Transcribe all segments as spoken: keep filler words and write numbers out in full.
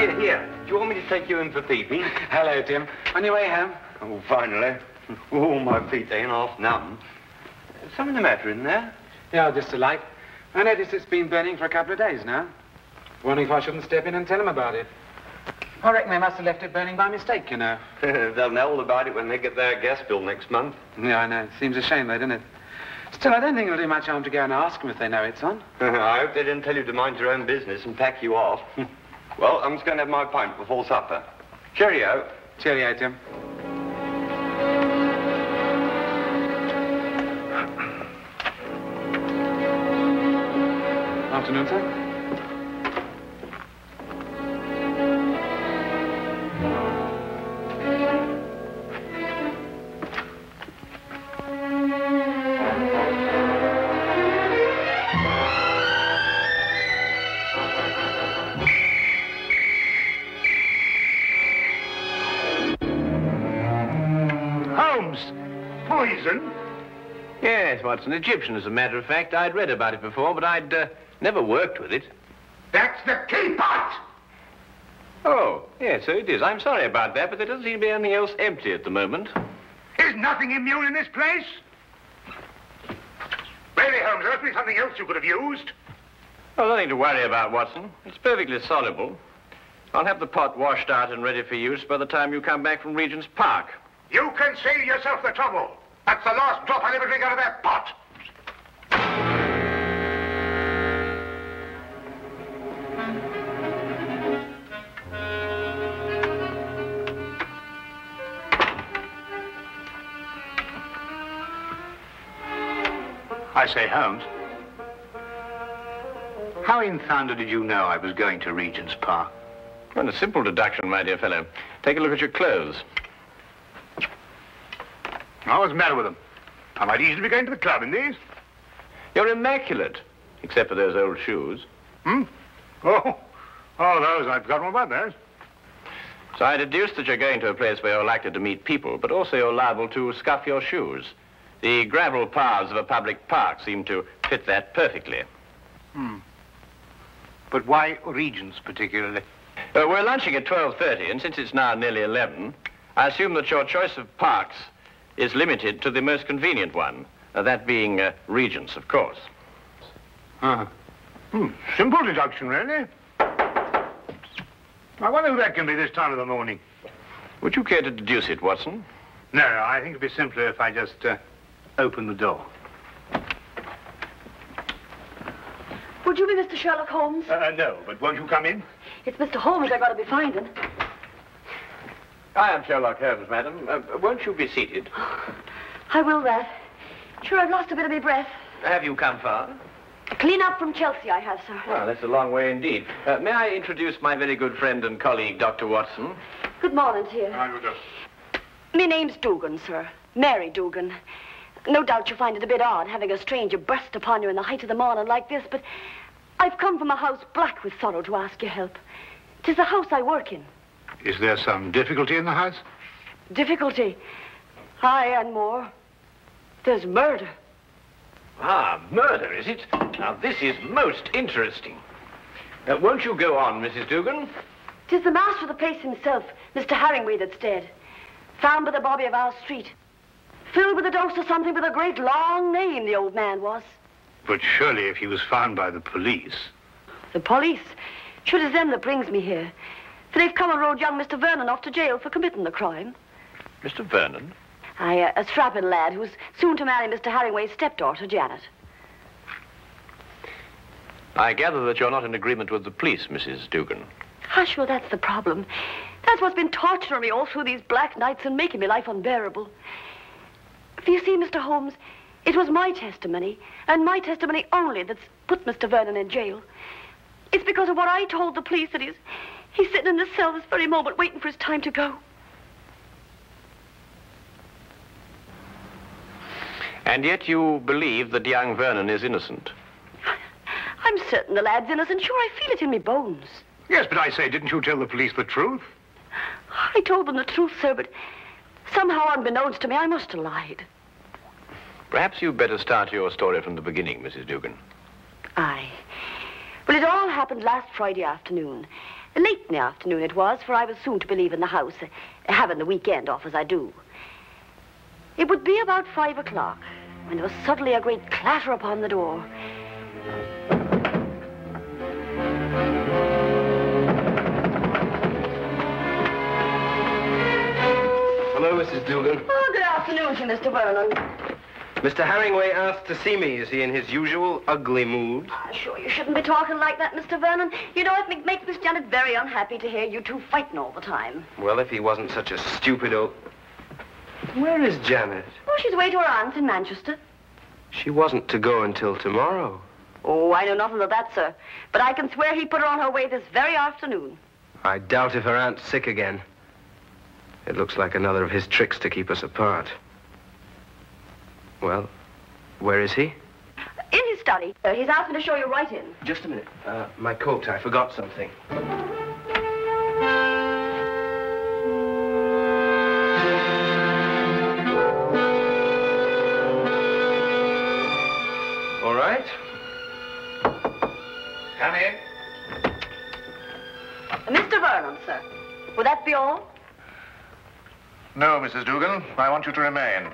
Here, here. Do you want me to take you in for feeding? Hello, Tim. On your way home? Oh, finally. All my feet ain't half numb. Something the matter in there? Yeah, just a light. I noticed it's been burning for a couple of days now. Wondering if I shouldn't step in and tell them about it. I reckon they must have left it burning by mistake, you know. They'll know all about it when they get their gas bill next month. Yeah, I know. It seems a shame, though, doesn't it? Still, I don't think it'll do much harm to go and ask them if they know it's on. I hope they didn't tell you to mind your own business and pack you off. Well, I'm just going to have my pint before supper. Cheerio. Cheerio, Tim. Afternoon, sir. It's an Egyptian, as a matter of fact. I'd read about it before, but I'd uh, never worked with it. That's the key part! Oh, yes, so it is. I'm sorry about that, but there doesn't seem to be anything else empty at the moment. Is nothing immune in this place? Really, Holmes, there must be something else you could have used. Oh, nothing to worry about, Watson. It's perfectly soluble. I'll have the pot washed out and ready for use by the time you come back from Regent's Park. You can save yourself the trouble. That's the last drop I'll ever drink out of that pot. I say, Holmes, how in thunder did you know I was going to Regent's Park? Well, a simple deduction, my dear fellow. Take a look at your clothes. Oh, what's the matter with them? I might easily be going to the club in these. You're immaculate, except for those old shoes. Hmm? Oh, oh, those. I've forgotten all about those. So I deduce that you're going to a place where you're likely to meet people, but also you're liable to scuff your shoes. The gravel paths of a public park seem to fit that perfectly. Hmm. But why Regent's particularly? Uh, we're lunching at twelve thirty, and since it's now nearly eleven, I assume that your choice of parks is limited to the most convenient one, uh, that being uh, Regent's, of course. Uh-huh. Hmm. Simple deduction, really. I wonder who that can be this time of the morning. Would you care to deduce it, Watson? No, I think it'd be simpler if I just uh, open the door. Would you be Mister Sherlock Holmes? Uh, no, but won't you come in? It's Mister Holmes I've got to be finding. I am Sherlock Holmes, madam. Uh, won't you be seated? Oh, I will that. Sure, I've lost a bit of my breath. Have you come far? Clean up from Chelsea, I have, sir. Well, that's a long way indeed. Uh, may I introduce my very good friend and colleague, Doctor Watson? Good morning, dear. How do you do? My name's Dugan, sir. Mary Dugan. No doubt you find it a bit odd having a stranger burst upon you in the height of the morning like this, but I've come from a house black with sorrow to ask your help. 'Tis the house I work in. Is there some difficulty in the house? Difficulty? Aye, and more. There's murder. Ah, murder, is it? Now, this is most interesting. Uh, won't you go on, Missus Dugan? 'Tis the master of the place himself, Mister Harringway, that's dead. Found by the bobby of our street. Filled with a dose of something with a great long name, the old man was. But surely if he was found by the police... The police? Sure, it is them that brings me here. For they've come and rolled young Mister Vernon off to jail for committing the crime. Mister Vernon? Aye, uh, a strapping lad who's soon to marry Mister Harringway's stepdaughter, Janet. I gather that you're not in agreement with the police, Missus Dugan. Hush, well, that's the problem. That's what's been torturing me all through these black nights and making me life unbearable. For you see, Mister Holmes, it was my testimony, and my testimony only, that's put Mister Vernon in jail. It's because of what I told the police that he's... He's sitting in the cell this very moment, waiting for his time to go. And yet you believe that young Vernon is innocent? I'm certain the lad's innocent. Sure, I feel it in me bones. Yes, but I say, didn't you tell the police the truth? I told them the truth, sir, but somehow unbeknownst to me, I must have lied. Perhaps you'd better start your story from the beginning, Missus Dugan. Aye. Well, it all happened last Friday afternoon. Late in the afternoon it was, for I was soon to be leaving the house, having the weekend off as I do. It would be about five o'clock when there was suddenly a great clatter upon the door. Hello, Missus Dugan. Oh, good afternoon to you, Mister Vernon. Mister Harringway asked to see me. Is he in his usual ugly mood? I'm sure you shouldn't be talking like that, Mister Vernon. You know, it makes Miss Janet very unhappy to hear you two fighting all the time. Well, if he wasn't such a stupid old... Where is Janet? Oh, she's away to her aunt's in Manchester. She wasn't to go until tomorrow. Oh, I know nothing of that, sir. But I can swear he put her on her way this very afternoon. I doubt if her aunt's sick again. It looks like another of his tricks to keep us apart. Well, where is he? In his study. Uh, he's asked me to show you right in. Just a minute. Uh, my coat, I forgot something. All right. Come in. Mister Vernon, sir. Will that be all? No, Missus Dugan. I want you to remain.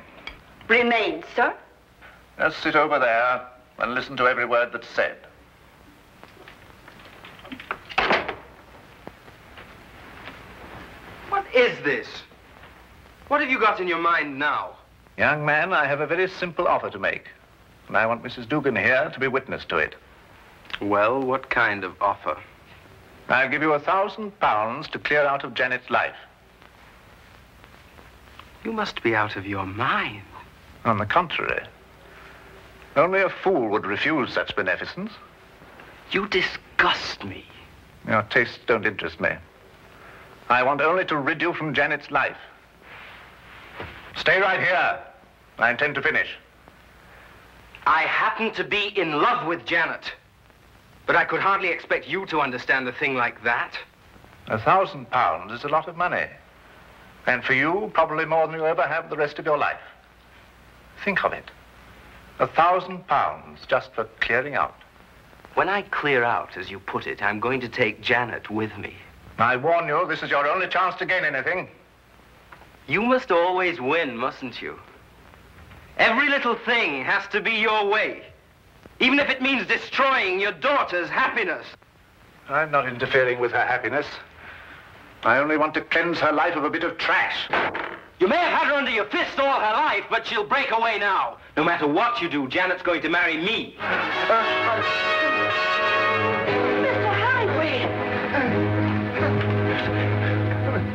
Remain, sir? Just sit over there and listen to every word that's said. What is this? What have you got in your mind now? Young man, I have a very simple offer to make. And I want Missus Dugan here to be witness to it. Well, what kind of offer? I'll give you a thousand pounds to clear out of Janet's life. You must be out of your mind. On the contrary. Only a fool would refuse such beneficence. You disgust me. Your tastes don't interest me. I want only to rid you from Janet's life. Stay right here. I intend to finish. I happen to be in love with Janet. But I could hardly expect you to understand a thing like that. A thousand pounds is a lot of money. And for you, probably more than you ever have the rest of your life. Think of it. A thousand pounds just for clearing out. When I clear out, as you put it, I'm going to take Janet with me. I warn you, this is your only chance to gain anything. You must always win, mustn't you? Every little thing has to be your way. Even if it means destroying your daughter's happiness. I'm not interfering with her happiness. I only want to cleanse her life of a bit of trash. You may have had her under your fist all her life, but she'll break away now. No matter what you do, Janet's going to marry me. Uh, uh, Mister Harringway!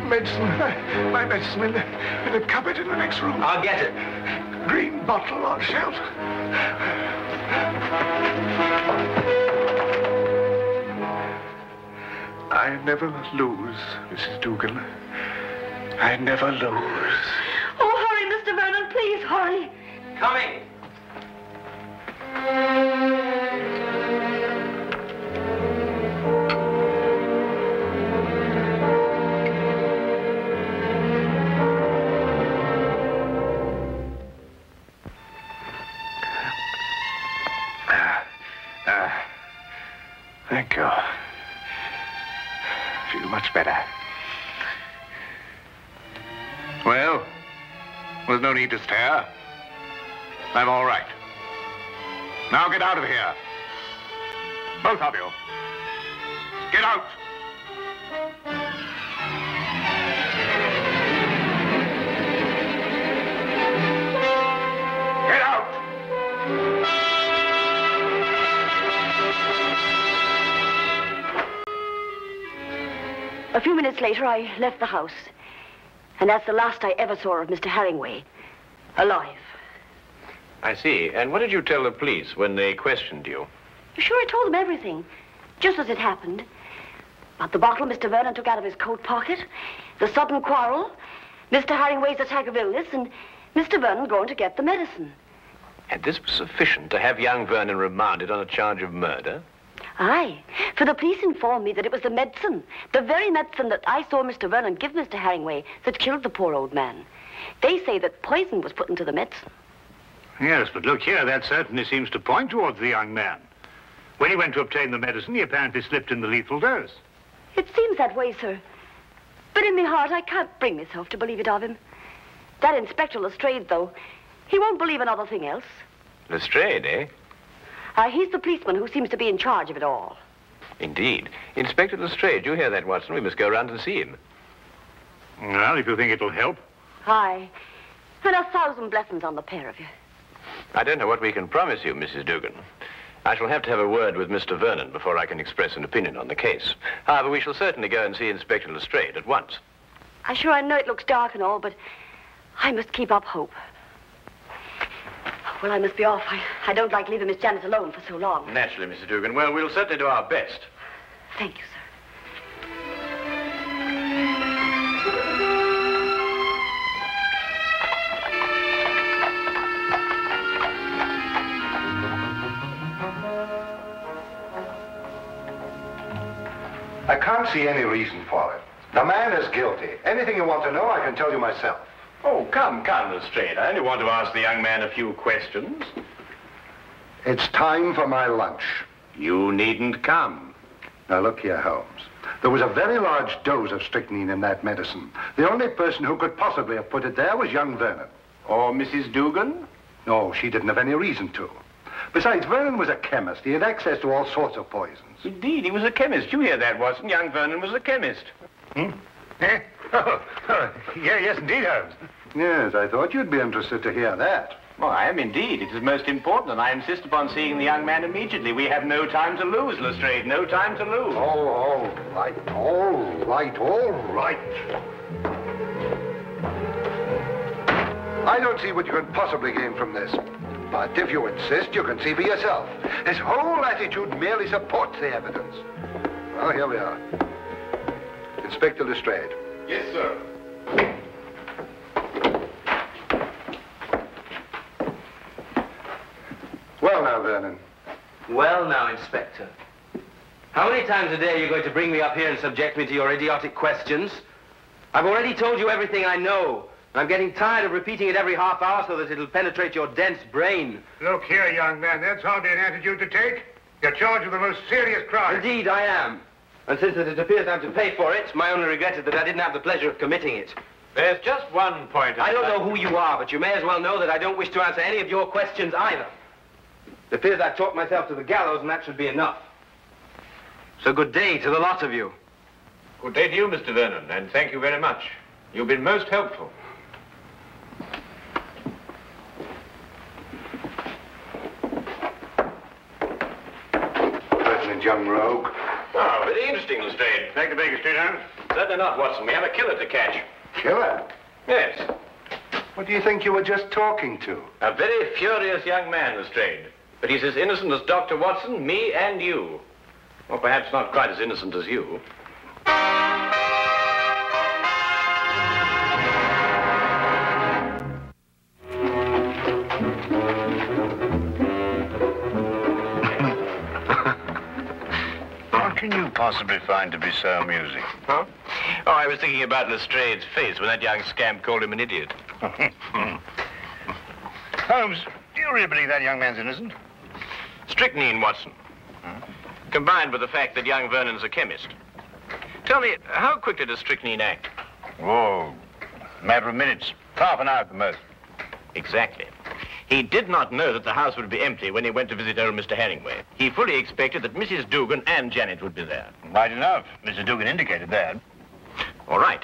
Uh, medicine. My medicine in the, in the cupboard in the next room. I'll get it. Green bottle on shelf. I never lose, Missus Dugan. I never lose. Oh, hurry, Mister Vernon, please, hurry. Coming. Ah, ah. Thank you. Feel much better. Well, there's no need to stare. I'm all right. Now get out of here. Both of you. Get out. Get out. A few minutes later, I left the house. And that's the last I ever saw of Mister Harringway, alive. I see. And what did you tell the police when they questioned you? Sure, I told them everything, just as it happened. About the bottle Mister Vernon took out of his coat pocket, the sudden quarrel, Mister Harringway's attack of illness, and Mister Vernon going to get the medicine. And this was sufficient to have young Vernon remanded on a charge of murder? Aye, for the police informed me that it was the medicine, the very medicine that I saw Mister Vernon give Mister Harringway that killed the poor old man. They say that poison was put into the medicine. Yes, but look here, that certainly seems to point towards the young man. When he went to obtain the medicine, he apparently slipped in the lethal dose. It seems that way, sir. But in my heart, I can't bring myself to believe it of him. That Inspector Lestrade, though, he won't believe another thing else. Lestrade, eh? Uh, he's the policeman who seems to be in charge of it all. Indeed. Inspector Lestrade, you hear that, Watson? We must go round and see him. Well, if you think it'll help. Aye. And a thousand blessings on the pair of you. I don't know what we can promise you, Missus Dugan. I shall have to have a word with Mister Vernon before I can express an opinion on the case. However, we shall certainly go and see Inspector Lestrade at once. I'm sure I know it looks dark and all, but I must keep up hope. Well, I must be off. I, I don't like leaving Miss Janet alone for so long. Naturally, Missus Dugan. Well, we'll certainly do our best. Thank you, sir. I can't see any reason for it. The man is guilty. Anything you want to know, I can tell you myself. Oh, come, come, Lestrade. I only want to ask the young man a few questions. It's time for my lunch. You needn't come. Now, look here, Holmes. There was a very large dose of strychnine in that medicine. The only person who could possibly have put it there was young Vernon. Or Missus Dugan? No, she didn't have any reason to. Besides, Vernon was a chemist. He had access to all sorts of poisons. Indeed, he was a chemist. You hear that, Watson? Young Vernon was a chemist. Hmm? Eh? Oh, oh. Yeah, yes, indeed, Holmes. Yes, I thought you'd be interested to hear that. Well, I am indeed. It is most important, and I insist upon seeing the young man immediately. We have no time to lose, Lestrade. No time to lose. Oh, all right, all right, all right. I don't see what you can possibly gain from this. But if you insist, you can see for yourself. His whole attitude merely supports the evidence. Well, here we are. Inspector Lestrade. Yes, sir. Well now, Vernon. Well now, Inspector. How many times a day are you going to bring me up here and subject me to your idiotic questions? I've already told you everything I know. I'm getting tired of repeating it every half hour so that it'll penetrate your dense brain. Look here, young man, that's hardly an attitude to take. You're charged with the most serious crime. Indeed, I am. And since it appears I'm to pay for it, my only regret is that I didn't have the pleasure of committing it. There's just one point. I don't know who you are, but you may as well know that I don't wish to answer any of your questions either. It appears I've talked myself to the gallows, and that should be enough. So good day to the lot of you. Good day to you, Mister Vernon, and thank you very much. You've been most helpful. Young rogue. Oh, very interesting, Lestrade. Back to Baker Street, huh? Certainly not, Watson. We have a killer to catch. Killer? Yes. What do you think you were just talking to? A very furious young man, Lestrade. But he's as innocent as Doctor Watson, me, and you. Or perhaps not quite as innocent as you. What can you possibly find to be so amusing? Huh? Oh, I was thinking about Lestrade's face when that young scamp called him an idiot. Holmes, do you really believe that young man's innocent? Strychnine, Watson. Huh? Combined with the fact that young Vernon's a chemist. Tell me, how quickly does strychnine act? Oh, a matter of minutes. Half an hour at the most. Exactly. He did not know that the house would be empty when he went to visit old Mister Harringway. He fully expected that Missus Dugan and Janet would be there. Right enough. Missus Dugan indicated that. All right.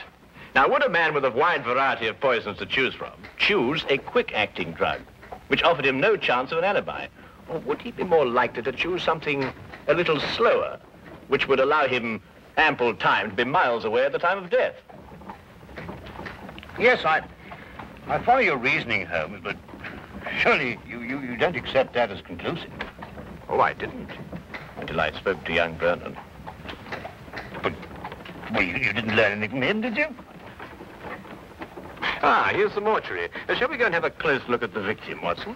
Now, would a man with a wide variety of poisons to choose from choose a quick-acting drug, which offered him no chance of an alibi? Or would he be more likely to choose something a little slower, which would allow him ample time to be miles away at the time of death? Yes, I... I follow your reasoning, Holmes, but... surely you, you, you don't accept that as conclusive. Oh, I didn't, until I spoke to young Vernon. But, well, you, you didn't learn anything from him, did you? Ah, here's the mortuary. Uh, shall we go and have a close look at the victim, Watson?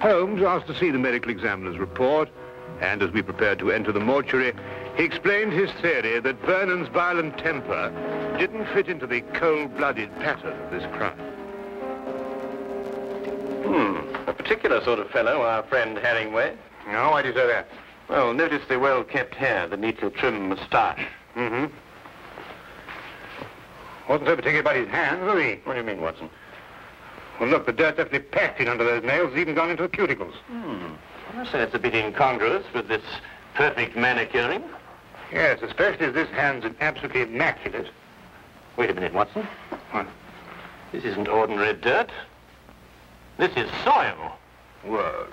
Holmes asked to see the medical examiner's report, and as we prepared to enter the mortuary, he explained his theory that Vernon's violent temper didn't fit into the cold-blooded pattern of this crime. Hmm. A particular sort of fellow, our friend Harringway. No, why do you say that? Well, notice the well-kept hair, the neatly trimmed moustache. Mm-hmm. Wasn't so particular about his hands, was he? What do you mean, Watson? Well, look, the dirt definitely packed in under those nails. It's even gone into the cuticles. Hmm. I say it's a bit incongruous with this perfect manicuring. Yes, especially as this hand's an absolutely immaculate. Wait a minute, Watson. What? This isn't ordinary dirt. This is soil. Well,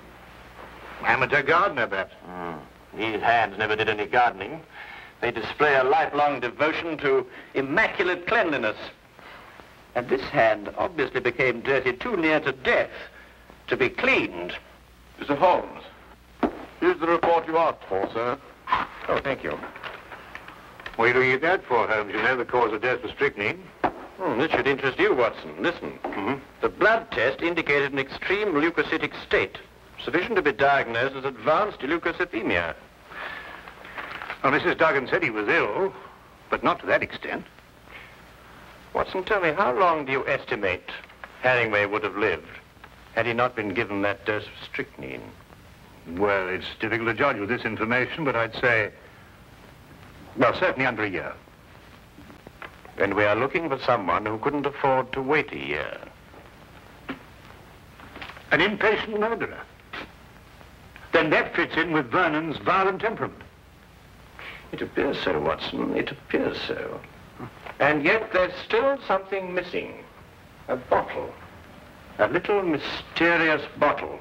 amateur gardener, perhaps. Mm. These hands never did any gardening. They display a lifelong devotion to immaculate cleanliness. And this hand obviously became dirty too near to death to be cleaned. Mister Holmes, here's the report you asked for, sir. Oh, thank you. What are you looking at that for, Holmes? You know the cause of death was strychnine. Hmm, this should interest you, Watson. Listen. Mm-hmm. The blood test indicated an extreme leukocytic state, sufficient to be diagnosed as advanced leukocytemia. Well, Missus Dugan said he was ill, but not to that extent. Watson, tell me, how long do you estimate Harringway would have lived had he not been given that dose of strychnine? Well, it's difficult to judge with this information, but I'd say, well, certainly under a year. And we are looking for someone who couldn't afford to wait a year. An impatient murderer. Then that fits in with Vernon's violent temperament. It appears so, Watson. It appears so. And yet there's still something missing. A bottle. A little mysterious bottle.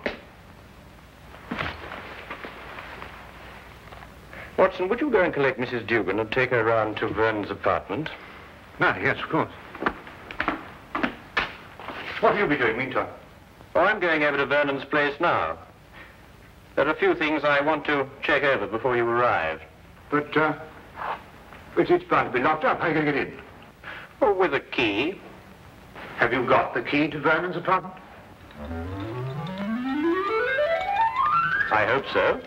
Watson, would you go and collect Missus Dugan and take her round to Vernon's apartment? Ah, yes, of course. What will you be doing meantime? Oh, I'm going over to Vernon's place now. There are a few things I want to check over before you arrive. But, uh, but it's bound to be locked up. How are you going to get in? Oh, with a key. Have you got the key to Vernon's apartment? I hope so.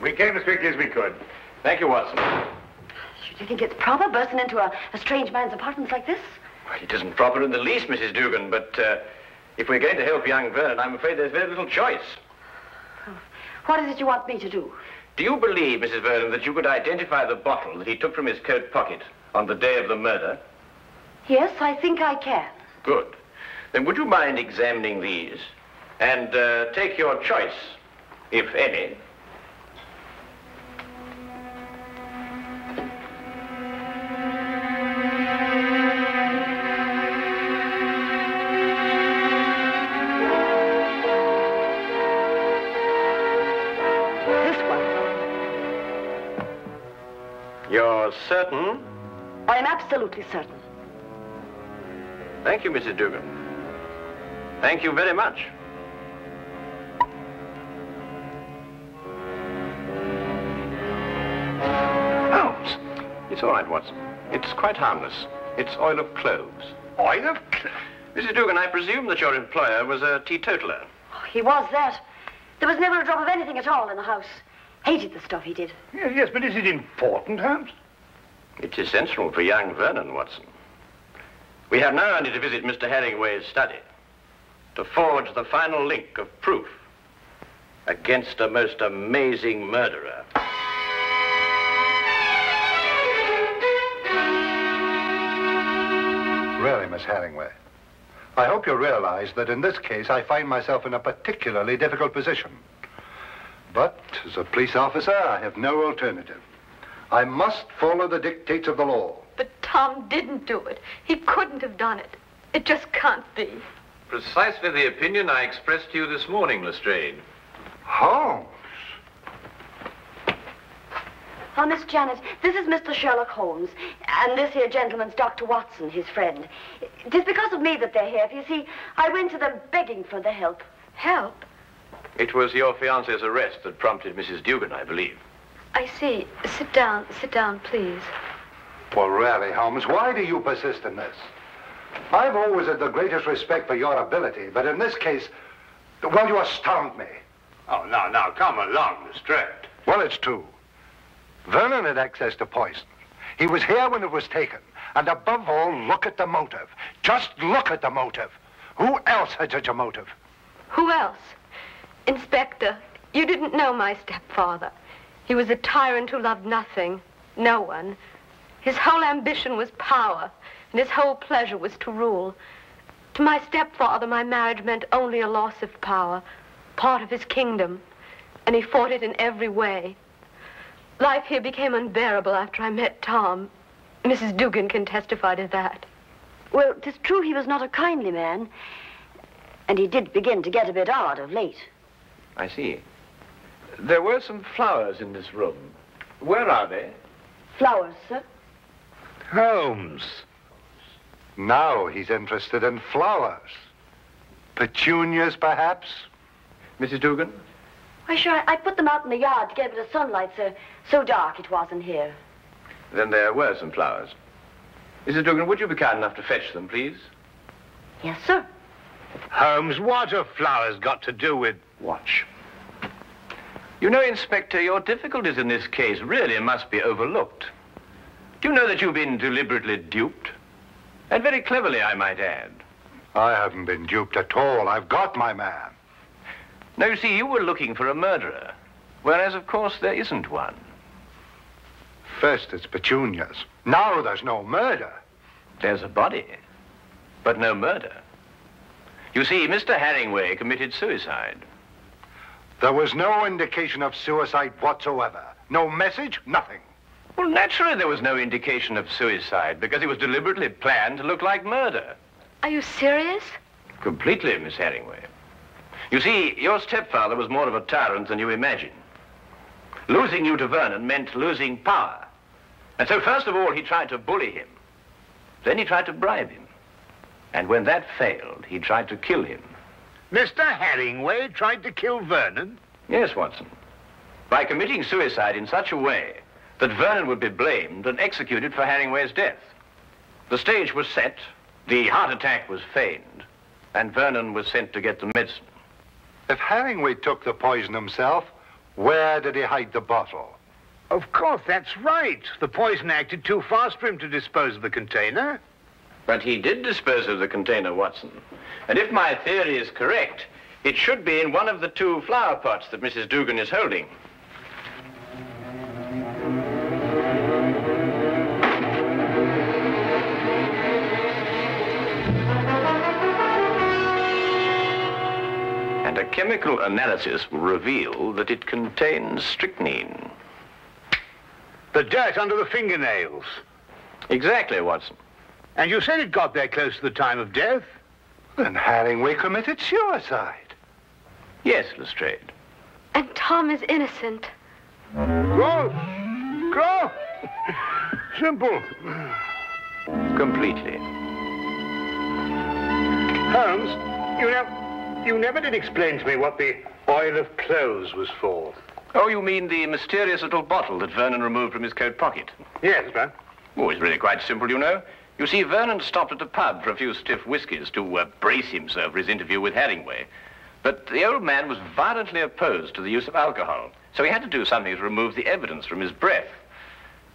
We came as quickly as we could. Thank you, Watson. Do you think it's proper bursting into a, a strange man's apartments like this? Well, it isn't proper in the least, Missus Dugan, but uh, if we're going to help young Vernon, I'm afraid there's very little choice. Oh. What is it you want me to do? Do you believe, Missus Vernon, that you could identify the bottle that he took from his coat pocket on the day of the murder? Yes, I think I can. Good. Then would you mind examining these and uh, take your choice, if any? Certain? I am absolutely certain. Thank you, Missus Dugan. Thank you very much. Holmes! It's all right, Watson. It's quite harmless. It's oil of cloves. Oil of cloves? Missus Dugan, I presume that your employer was a teetotaler. Oh, he was that. There was never a drop of anything at all in the house. Hated the stuff, he did. Yes, yes, but is it important, Holmes? It's essential for young Vernon, Watson. We have now only to visit Mister Harringway's study to forge the final link of proof against a most amazing murderer. Really, Miss Harringway, I hope you realize that in this case I find myself in a particularly difficult position. But as a police officer, I have no alternative. I must follow the dictates of the law. But Tom didn't do it. He couldn't have done it. It just can't be. Precisely the opinion I expressed to you this morning, Lestrade. Holmes. Oh, Miss Janet, this is Mister Sherlock Holmes. And this here gentleman's Doctor Watson, his friend. It is because of me that they're here. For you see, I went to them begging for their help. Help? It was your fiancé's arrest that prompted Missus Dugan, I believe. I see. Sit down, sit down, please. Well, really, Holmes, why do you persist in this? I've always had the greatest respect for your ability, but in this case, well, you astound me. Oh, now, now, come along, Lestrade. Well, it's true. Vernon had access to poison. He was here when it was taken. And above all, look at the motive. Just look at the motive. Who else had such a motive? Who else? Inspector, you didn't know my stepfather. He was a tyrant who loved nothing, no one. His whole ambition was power, and his whole pleasure was to rule. To my stepfather, my marriage meant only a loss of power, part of his kingdom, and he fought it in every way. Life here became unbearable after I met Tom. Missus Dugan can testify to that. Well, it's true he was not a kindly man, and he did begin to get a bit odd of late. I see. There were some flowers in this room. Where are they? Flowers, sir? Holmes. Now he's interested in flowers. Petunias, perhaps? Missus Dugan? Why, sure, I put them out in the yard to get a bit of sunlight, sir. So dark it was in here. Then there were some flowers. Missus Dugan, would you be kind enough to fetch them, please? Yes, sir. Holmes, what have flowers got to do with... Watch. You know, Inspector, your difficulties in this case really must be overlooked. Do you know that you've been deliberately duped? And very cleverly, I might add. I haven't been duped at all. I've got my man. No, you see, you were looking for a murderer, whereas, of course, there isn't one. First, it's Petunias. Now there's no murder. There's a body, but no murder. You see, Mister Harringway committed suicide. There was no indication of suicide whatsoever. No message, nothing. Well, naturally there was no indication of suicide because it was deliberately planned to look like murder. Are you serious? Completely, Miss Harringway. You see, your stepfather was more of a tyrant than you imagine. Losing you to Vernon meant losing power. And so first of all, he tried to bully him. Then he tried to bribe him. And when that failed, he tried to kill him. Mister Harringway tried to kill Vernon? Yes, Watson. By committing suicide in such a way that Vernon would be blamed and executed for Harringway's death. The stage was set, the heart attack was feigned, and Vernon was sent to get the medicine. If Harringway took the poison himself, where did he hide the bottle? Of course, that's right. The poison acted too fast for him to dispose of the container. But he did dispose of the container, Watson. And if my theory is correct, it should be in one of the two flower pots that Missus Dugan is holding. And a chemical analysis will reveal that it contains strychnine. The dirt under the fingernails. Exactly, Watson. And you said it got there close to the time of death? Then Harringway committed suicide. Yes, Lestrade. And Tom is innocent. Gross! Gross! Simple. Completely. Holmes, you know, you never did explain to me what the oil of cloves was for. Oh, you mean the mysterious little bottle that Vernon removed from his coat pocket? Yes, sir. Oh, it's really quite simple, you know. You see, Vernon stopped at a pub for a few stiff whiskies to uh, brace himself for his interview with Harringway. But the old man was violently opposed to the use of alcohol, so he had to do something to remove the evidence from his breath.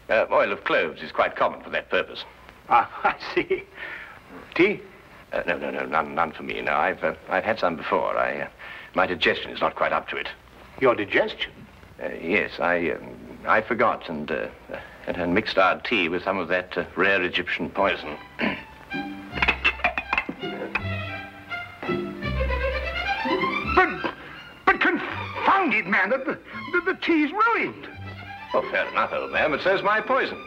Uh, oil of cloves is quite common for that purpose. Ah, I see. Tea? Uh, no, no, no, none, none for me. No, I've, uh, I've had some before. I, uh, my digestion is not quite up to it. Your digestion? Uh, yes, I, um, I forgot and... Uh, uh, and had mixed our tea with some of that uh, rare Egyptian poison. but, but confound it, man, the, the, the tea's ruined. Oh, fair enough, old man, but so's my poison.